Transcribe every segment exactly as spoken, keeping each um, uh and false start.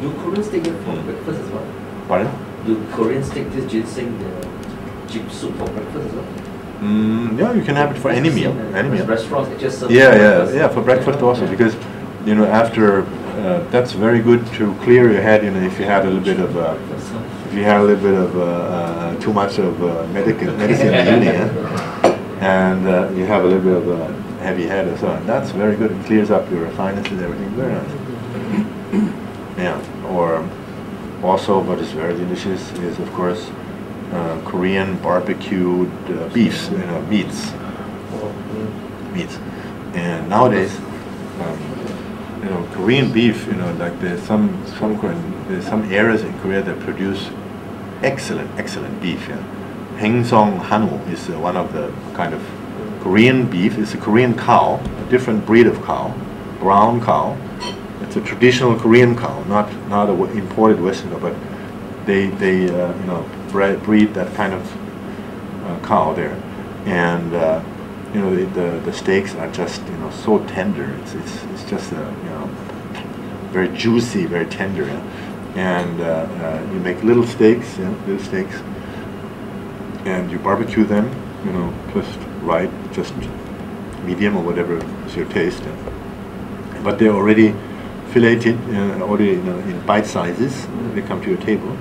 Do Koreans take it for breakfast as well? Pardon? Do Koreans take this ginseng the jip soup for breakfast as well? Mm, yeah, you can have it for any meal. Any meal. Restaurants, it just serves yeah, breakfast. yeah, yeah, for breakfast yeah. also yeah. because you know after uh, that's very good to clear your head. You know, if you had a little bit of uh, if you had a little bit of uh, uh, too much of uh, medicine, medicine in the and uh, you have a little bit of a uh, heavy head or so on, that's very good. It clears up your sinuses, everything. Very nice. Yeah, or also what is very delicious is of course uh, Korean barbecued uh, beefs, you know, meats, meats. And nowadays, um, you know, Korean beef, you know, like there's some some Korean, there's some areas in Korea that produce excellent, excellent beef. Yeah. Hengsong Hanwoo is uh, one of the kind of Korean beef. It's a Korean cow, a different breed of cow, brown cow. It's a traditional Korean cow, not not a w imported Western cow, but they they uh, you know bre breed that kind of uh, cow there, and uh, you know the, the the steaks are just you know so tender. It's it's it's just a you know very juicy, very tender, and uh, uh, you make little steaks, yeah, little steaks, and you barbecue them, you know, just right, just medium or whatever is your taste, yeah. But they're already filleted, uh, already in, uh, in bite sizes. They come to your table,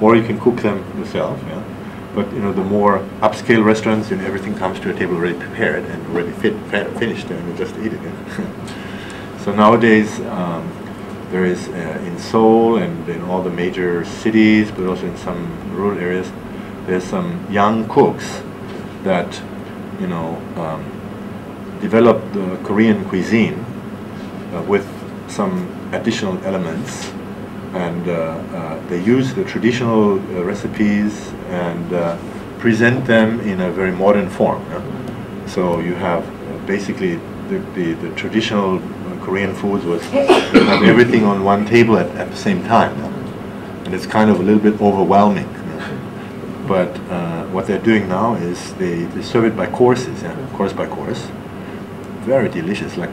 or you can cook them yourself. Yeah. But you know, the more upscale restaurants, you know, everything comes to your table already prepared and already fit, finished, and you just eat it. Yeah. So nowadays, um, there is uh, in Seoul and in all the major cities, but also in some rural areas, there's some young cooks that you know um, develop the Korean cuisine uh, with some additional elements, and uh, uh, they use the traditional uh, recipes and uh, present them in a very modern form. Yeah? So you have uh, basically the, the, the traditional uh, Korean foods was you have everything on one table at, at the same time, yeah? And it's kind of a little bit overwhelming. Yeah? But uh, what they're doing now is they, they serve it by courses, yeah? Course by course. Very delicious. Like,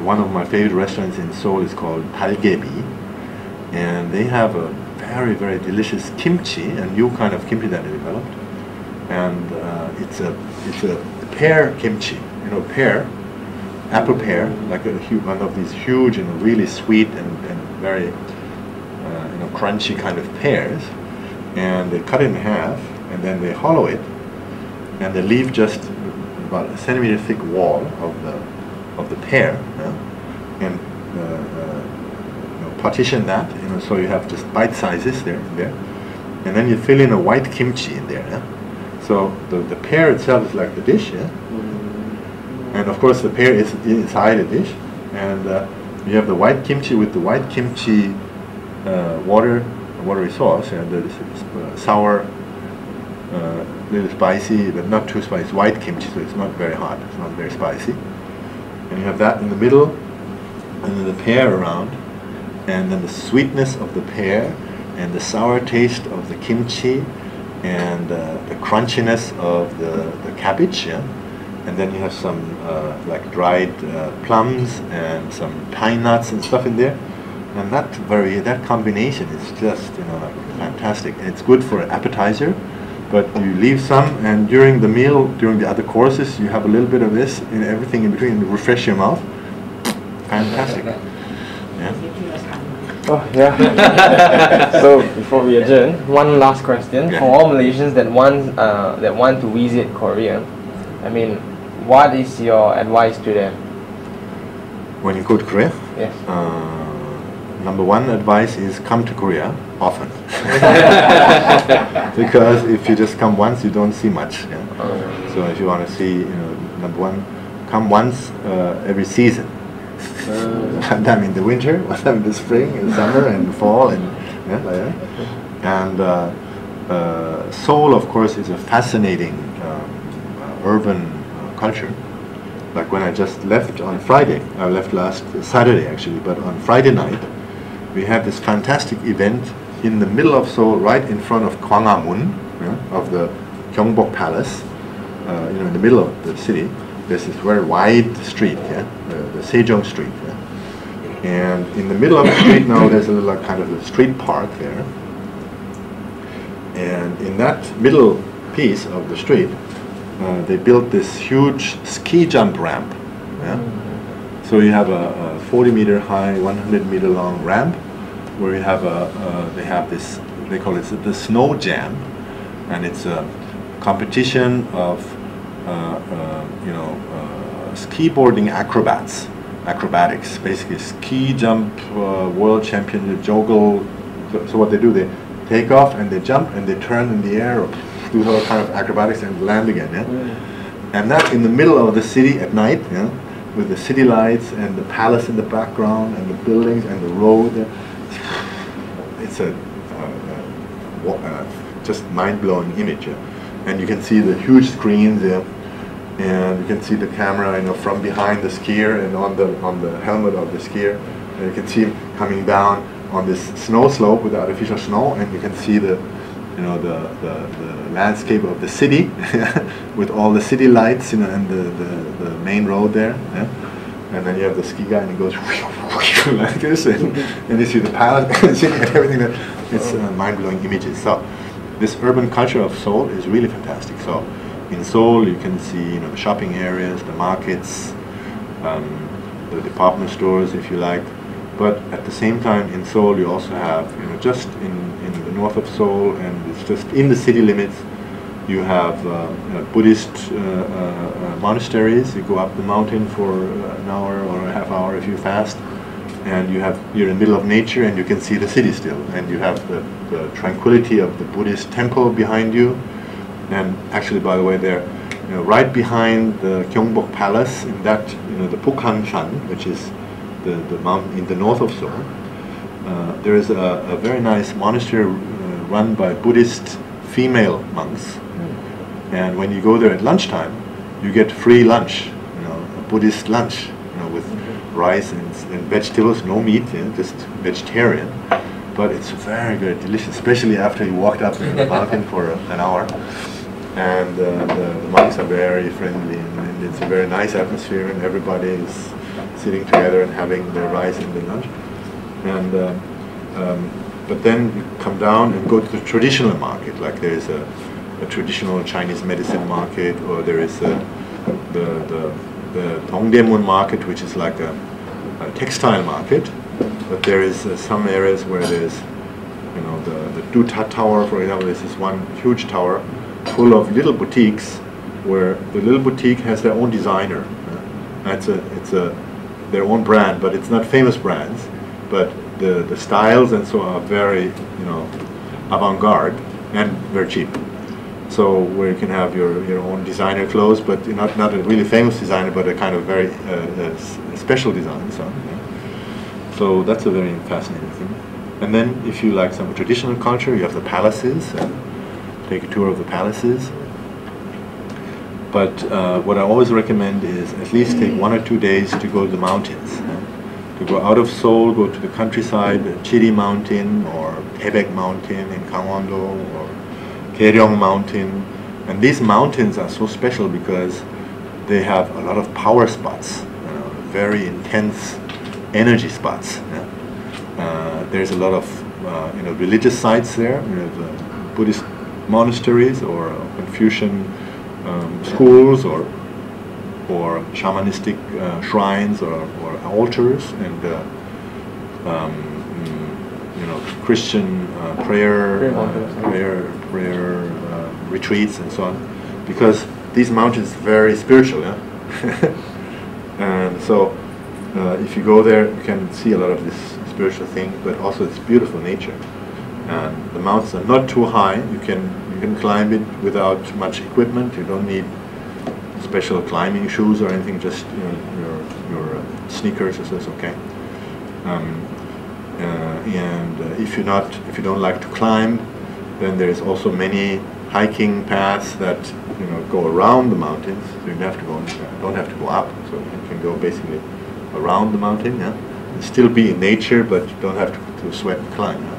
one of my favorite restaurants in Seoul is called Talgebi, and they have a very, very delicious kimchi, a new kind of kimchi that they developed, and uh, it's a it's a pear kimchi, you know, pear, apple pear, like a huge, one of these huge and really sweet and, and very uh, you know crunchy kind of pears, and they cut it in half and then they hollow it, and they leave just about a centimeter thick wall of the of the pear, yeah? And uh, uh, you know, partition that, you know, so you have just bite sizes there, and there, and then you fill in a white kimchi in there. Yeah? So the, the pear itself is like the dish, yeah? And of course the pear is inside the dish, and uh, you have the white kimchi with the white kimchi uh, water, watery sauce, and yeah? The sour, uh, little spicy, but not too spicy. It's white kimchi, so it's not very hot. It's not very spicy. And you have that in the middle, and then the pear around, and then the sweetness of the pear, and the sour taste of the kimchi, and uh, the crunchiness of the, the cabbage, yeah? And then you have some uh, like dried uh, plums and some pine nuts and stuff in there, and that very that combination is just you know like fantastic. And it's good for an appetizer, but you leave some, and during the meal, during the other courses, you have a little bit of this and everything in between to refresh your mouth. Fantastic. Yeah. Oh, yeah. So, before we adjourn, one last question. Yeah. For all Malaysians that want, uh, that want to visit Korea, I mean, what is your advice to them? When you go to Korea? Yes. Uh, Number one advice is come to Korea often, because if you just come once, you don't see much. Yeah? Okay. So if you want to see, you know, number one, come once uh, every season. Uh. One time in the winter, one time in the spring, in the summer, and fall, and yeah, like that. And uh, uh, Seoul, of course, is a fascinating um, uh, urban uh, culture. Like when I just left on Friday, I left last Saturday actually, but on Friday night. We had this fantastic event in the middle of Seoul, right in front of Gwanghwamun, yeah, of the Gyeongbok Palace, uh, you know, in the middle of the city. There's this very wide street, yeah, the, the Sejong Street, yeah. And in the middle of the street now, there's a little kind of a street park there. And in that middle piece of the street, uh, they built this huge ski jump ramp. Yeah? So you have a, a forty meter high, one hundred meter long ramp, where you have a, uh, they have this, they call it the snow jam, and it's a competition of uh, uh, you know uh, ski boarding acrobats, acrobatics, basically ski jump uh, world champion, the joggle. So, so what they do, they take off and they jump and they turn in the air, or do all kind of acrobatics and land again. Yeah? Yeah. And that's in the middle of the city at night, yeah? With the city lights and the palace in the background and the buildings and the road. Yeah? It's a uh, uh, uh, just mind-blowing image. Yeah? And you can see the huge screens, yeah? And you can see the camera, you know, from behind the skier and on the on the helmet of the skier, and you can see him coming down on this snow slope with the artificial snow, and you can see the, you know, the the, the landscape of the city with all the city lights, you know, and the the, the main road there, yeah? And then you have the ski guy and he goes like this, and, and you see the palace and everything. That it's uh, mind-blowing images. So this urban culture of Seoul is really fantastic. So in Seoul, you can see, you know, the shopping areas, the markets, um, the department stores, if you like. But at the same time, in Seoul, you also have, you know, just in, in the north of Seoul, and it's just in the city limits, you have uh, uh, Buddhist uh, uh, monasteries. You go up the mountain for an hour or a half hour if you fast, and you have, you're in the middle of nature, and you can see the city still, and you have the, the tranquility of the Buddhist temple behind you. And actually, by the way, there, you know, right behind the Gyeongbok Palace, in that, you know, the Pukhansan, which is the, the mountain in the north of Seoul, uh, there is a, a very nice monastery uh, run by Buddhist female monks. And when you go there at lunchtime, you get free lunch, you know, a Buddhist lunch, you know, with rice and, and vegetables, no meat, you know, just vegetarian. But it's very, very delicious, especially after you walked up the mountain for an hour. And uh, the, the monks are very friendly, and, and it's a very nice atmosphere, and everybody is sitting together and having their rice and their lunch. And uh, um, but then you come down and go to the traditional market, like there is a, a traditional Chinese medicine market, or there is a, the the, the Dongdaemun market, which is like a, a textile market. But there is uh, some areas where there's, you know, the, the Du Ta Tower, for example. This is one huge tower full of little boutiques, where the little boutique has their own designer. Uh, it's a, it's a, their own brand, but it's not famous brands. But the, the styles and so are very, you know, avant-garde and very cheap. So where you can have your, your own designer clothes, but not not a really famous designer, but a kind of very uh, uh, special design. So, yeah. So that's a very fascinating thing. And then if you like some traditional culture, you have the palaces. And take a tour of the palaces. But uh, what I always recommend is at least take one or two days to go to the mountains. Yeah? To go out of Seoul, go to the countryside, Chiri Mountain or Hebek Mountain in Kangwon-do, or Hae Yong Mountain. And these mountains are so special because they have a lot of power spots, you know, very intense energy spots. Yeah? Uh, there's a lot of uh, you know, religious sites there. You have uh, Buddhist monasteries or Confucian um, schools, or or shamanistic uh, shrines or, or altars, and uh, um, you know, Christian uh, prayer, uh, prayer prayer uh, retreats and so on, because these mountains are very spiritual, yeah? And so uh, if you go there, you can see a lot of this spiritual thing, but also it's beautiful nature. And the mountains are not too high. You can you can climb it without much equipment. You don't need special climbing shoes or anything. Just, you know, your your uh, sneakers is okay. Um, uh, and uh, if you're not if you don't like to climb, then there's also many hiking paths that, you know, go around the mountains. So you don't have to go uh, don't have to go up. So you can go basically around the mountain, yeah, and still be in nature, but you don't have to, to sweat and climb.